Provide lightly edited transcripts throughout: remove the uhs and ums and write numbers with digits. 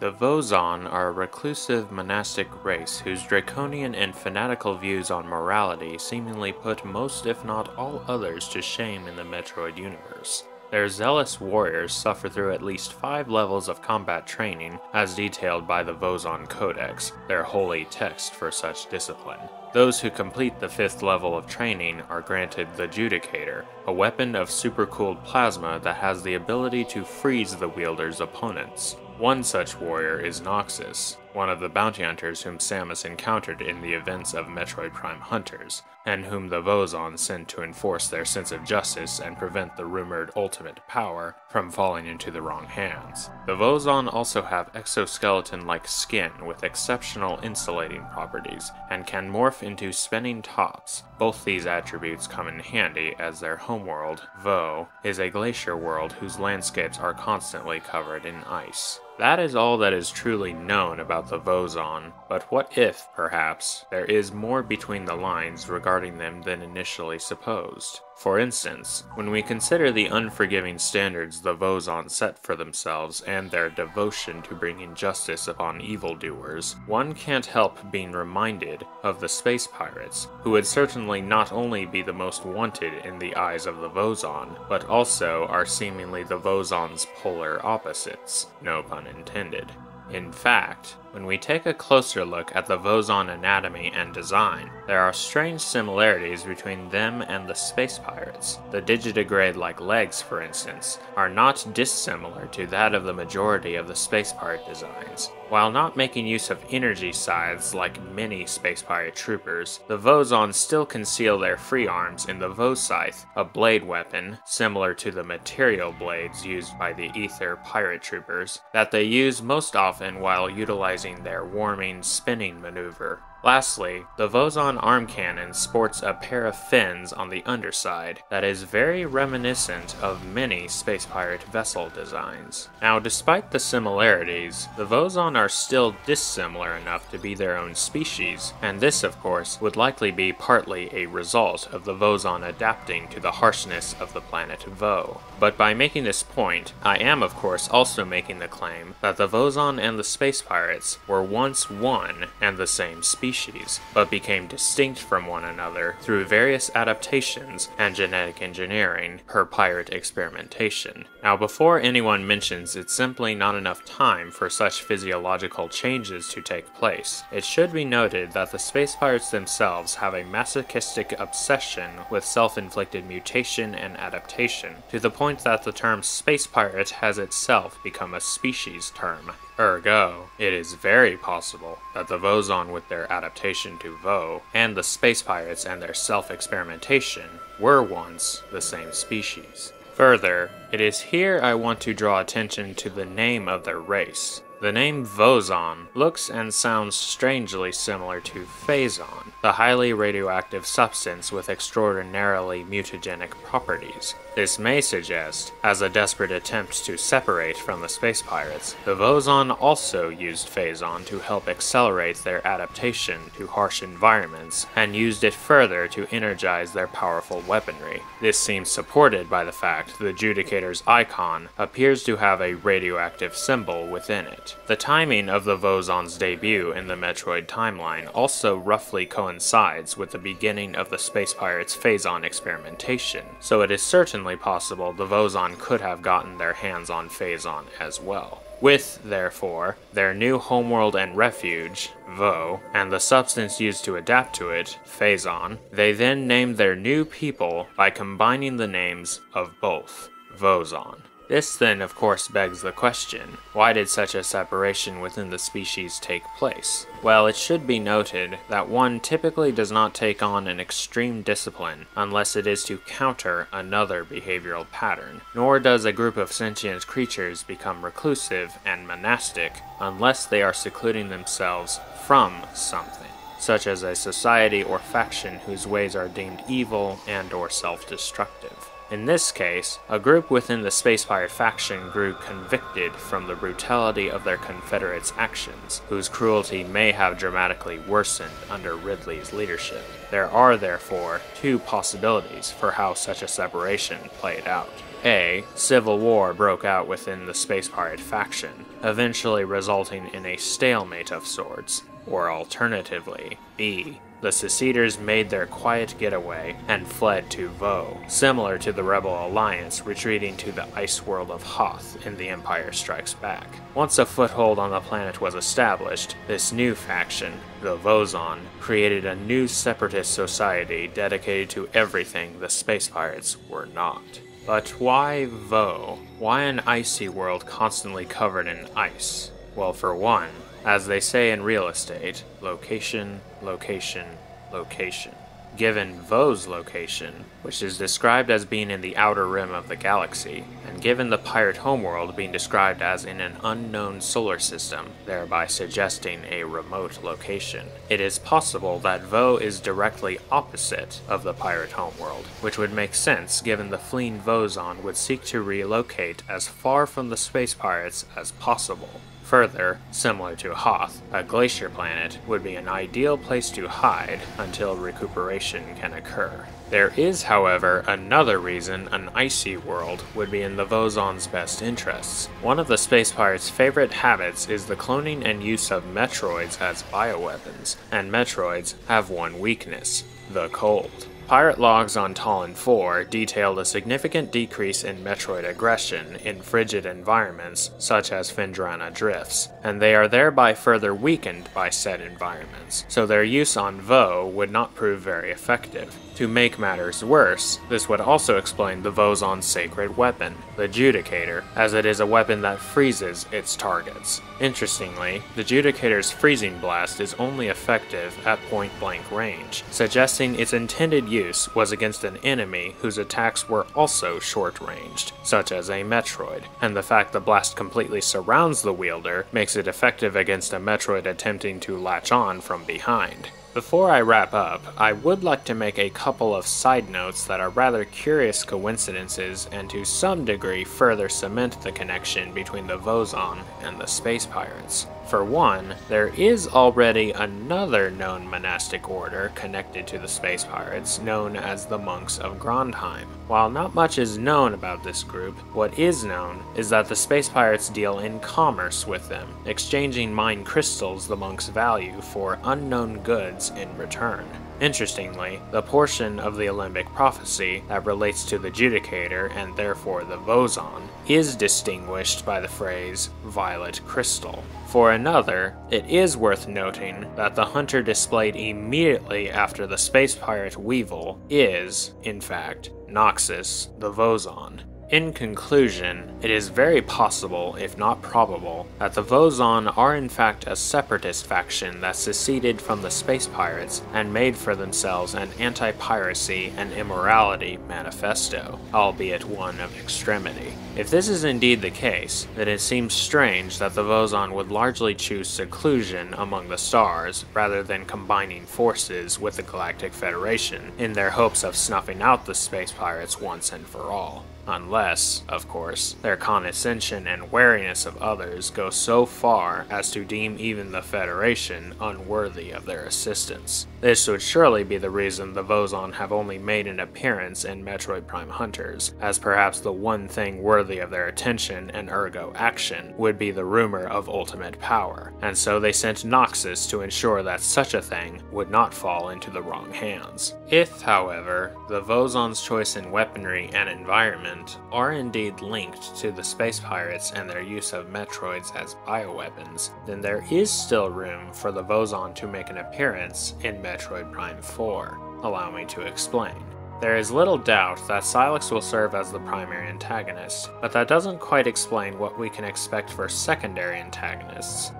The Vhozon are a reclusive monastic race whose draconian and fanatical views on morality seemingly put most if not all others to shame in the Metroid universe. Their zealous warriors suffer through at least 5 levels of combat training, as detailed by the Vhozon Codex, their holy text for such discipline. Those who complete the 5th level of training are granted the Judicator, a weapon of supercooled plasma that has the ability to freeze the wielder's opponents. One such warrior is Noxus, one of the bounty hunters whom Samus encountered in the events of Metroid Prime Hunters, and whom the Vhozon sent to enforce their sense of justice and prevent the rumored ultimate power from falling into the wrong hands. The Vhozon also have exoskeleton-like skin with exceptional insulating properties, and can morph into spinning tops. Both these attributes come in handy as their homeworld, Vho, is a glacier world whose landscapes are constantly covered in ice. That is all that is truly known about the Vhozon, but what if, perhaps, there is more between the lines regarding them than initially supposed? For instance, when we consider the unforgiving standards the Vhozon set for themselves and their devotion to bringing justice upon evildoers, one can't help being reminded of the space pirates, who would certainly not only be the most wanted in the eyes of the Vhozon, but also are seemingly the Vhozon's polar opposites, no pun intended. In fact, when we take a closer look at the Vhozon anatomy and design, there are strange similarities between them and the space pirates. The digitigrade-like legs, for instance, are not dissimilar to that of the majority of the space pirate designs. While not making use of energy scythes like many space pirate troopers, the Vhozon still conceal their free arms in the Vhoscythe, a blade weapon, similar to the material blades used by the ether pirate troopers, that they use most often while utilizing their warming spinning maneuver. Lastly, the Vhozon arm cannon sports a pair of fins on the underside that is very reminiscent of many space pirate vessel designs. Now, despite the similarities, the Vhozon are still dissimilar enough to be their own species, and this, of course, would likely be partly a result of the Vhozon adapting to the harshness of the planet Vho. But by making this point, I am, of course, also making the claim that the Vhozon and the space pirates were once one and the same species, but became distinct from one another through various adaptations and genetic engineering per pirate experimentation. Now, before anyone mentions it's simply not enough time for such physiological changes to take place, it should be noted that the space pirates themselves have a masochistic obsession with self-inflicted mutation and adaptation, to the point that the term space pirate has itself become a species term. Ergo, it is very possible that the Vhozon, with their adaptation to Vho, and the space pirates and their self-experimentation, were once the same species. Further, it is here I want to draw attention to the name of their race. The name Vhozon looks and sounds strangely similar to Phazon, the highly radioactive substance with extraordinarily mutagenic properties. This may suggest, as a desperate attempt to separate from the space pirates, the Vhozon also used Phazon to help accelerate their adaptation to harsh environments, and used it further to energize their powerful weaponry. This seems supported by the fact the Judicator's icon appears to have a radioactive symbol within it. The timing of the Vhozon's debut in the Metroid timeline also roughly coincides with the beginning of the space pirates' Phazon experimentation, so it is certainly possible the Vhozon could have gotten their hands on Phazon as well. With, therefore, their new homeworld and refuge, Vho, and the substance used to adapt to it, Phazon, they then named their new people by combining the names of both Vhozon. This then, of course, begs the question, why did such a separation within the species take place? Well, it should be noted that one typically does not take on an extreme discipline unless it is to counter another behavioral pattern, nor does a group of sentient creatures become reclusive and monastic unless they are secluding themselves from something, such as a society or faction whose ways are deemed evil and or self-destructive. In this case, a group within the Space Pirate faction grew convicted from the brutality of their Confederates' actions, whose cruelty may have dramatically worsened under Ridley's leadership. There are, therefore, two possibilities for how such a separation played out. A. Civil war broke out within the Space Pirate faction, eventually resulting in a stalemate of sorts, or alternatively, B. The seceders made their quiet getaway and fled to Voe, similar to the Rebel Alliance retreating to the ice world of Hoth in The Empire Strikes Back. Once a foothold on the planet was established, this new faction, the Vhozon, created a new separatist society dedicated to everything the Space Pirates were not. But why Voe? Why an icy world constantly covered in ice? Well, for one, as they say in real estate, location, location, location. Given Voe's location, which is described as being in the outer rim of the galaxy, and given the pirate homeworld being described as in an unknown solar system, thereby suggesting a remote location, it is possible that Voe is directly opposite of the pirate homeworld, which would make sense given the fleeing Vhozon would seek to relocate as far from the Space Pirates as possible. Further, similar to Hoth, a glacier planet would be an ideal place to hide until recuperation can occur. There is, however, another reason an icy world would be in the Vhozon's best interests. One of the Space Pirates' favorite habits is the cloning and use of Metroids as bioweapons, and Metroids have one weakness: the cold. Pirate logs on Talon 4 detailed a significant decrease in Metroid aggression in frigid environments such as Fendrana Drifts, and they are thereby further weakened by said environments, so their use on Voe would not prove very effective. To make matters worse, this would also explain the Vhozon's sacred weapon, the Judicator, as it is a weapon that freezes its targets. Interestingly, the Judicator's freezing blast is only effective at point-blank range, suggesting its intended use was against an enemy whose attacks were also short-ranged, such as a Metroid, and the fact the blast completely surrounds the wielder makes it effective against a Metroid attempting to latch on from behind. Before I wrap up, I would like to make a couple of side notes that are rather curious coincidences and to some degree further cement the connection between the Vhozon and the Space Pirates. For one, there is already another known monastic order connected to the Space Pirates known as the Monks of Grondheim. While not much is known about this group, what is known is that the Space Pirates deal in commerce with them, exchanging mine crystals the monks value for unknown goods in return. Interestingly, the portion of the Olympic Prophecy that relates to the Judicator, and therefore the Vhozon, is distinguished by the phrase violet crystal. For another, it is worth noting that the hunter displayed immediately after the Space Pirate Weevil is, in fact, Noxus, the Vhozon. In conclusion, it is very possible, if not probable, that the Vhozon are in fact a separatist faction that seceded from the Space Pirates and made for themselves an anti-piracy and immorality manifesto, albeit one of extremity. If this is indeed the case, then it seems strange that the Vhozon would largely choose seclusion among the stars rather than combining forces with the Galactic Federation in their hopes of snuffing out the Space Pirates once and for all. Unless, of course, their condescension and wariness of others go so far as to deem even the Federation unworthy of their assistance. This would surely be the reason the Vhozon have only made an appearance in Metroid Prime Hunters, as perhaps the one thing worthy of their attention and ergo action would be the rumor of ultimate power, and so they sent Noxus to ensure that such a thing would not fall into the wrong hands. If, however, the Vhozon's choice in weaponry and environment are indeed linked to the Space Pirates and their use of Metroids as bioweapons, then there is still room for the Vhozon to make an appearance in Metroid Prime 4. Allow me to explain. There is little doubt that Sylux will serve as the primary antagonist, but that doesn't quite explain what we can expect for secondary antagonists.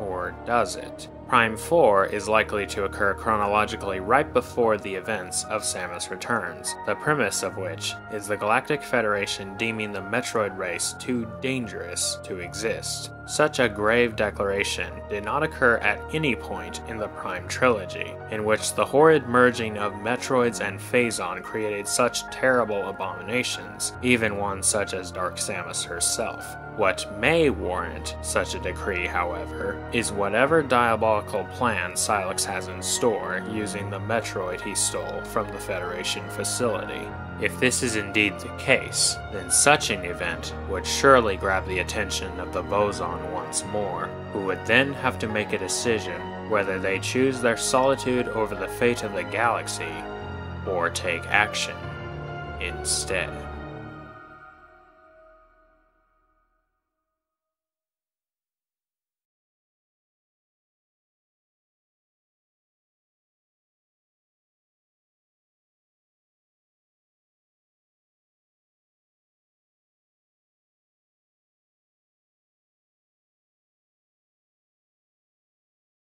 Or does it? Prime 4 is likely to occur chronologically right before the events of Samus Returns, the premise of which is the Galactic Federation deeming the Metroid race too dangerous to exist. Such a grave declaration did not occur at any point in the Prime trilogy, in which the horrid merging of Metroids and Vhozon created such terrible abominations, even one such as Dark Samus herself. What may warrant such a decree, however, is whatever diabolical plan Sylux has in store using the Metroid he stole from the Federation facility. If this is indeed the case, then such an event would surely grab the attention of the Vhozon once more, who would then have to make a decision whether they choose their solitude over the fate of the galaxy, or take action instead.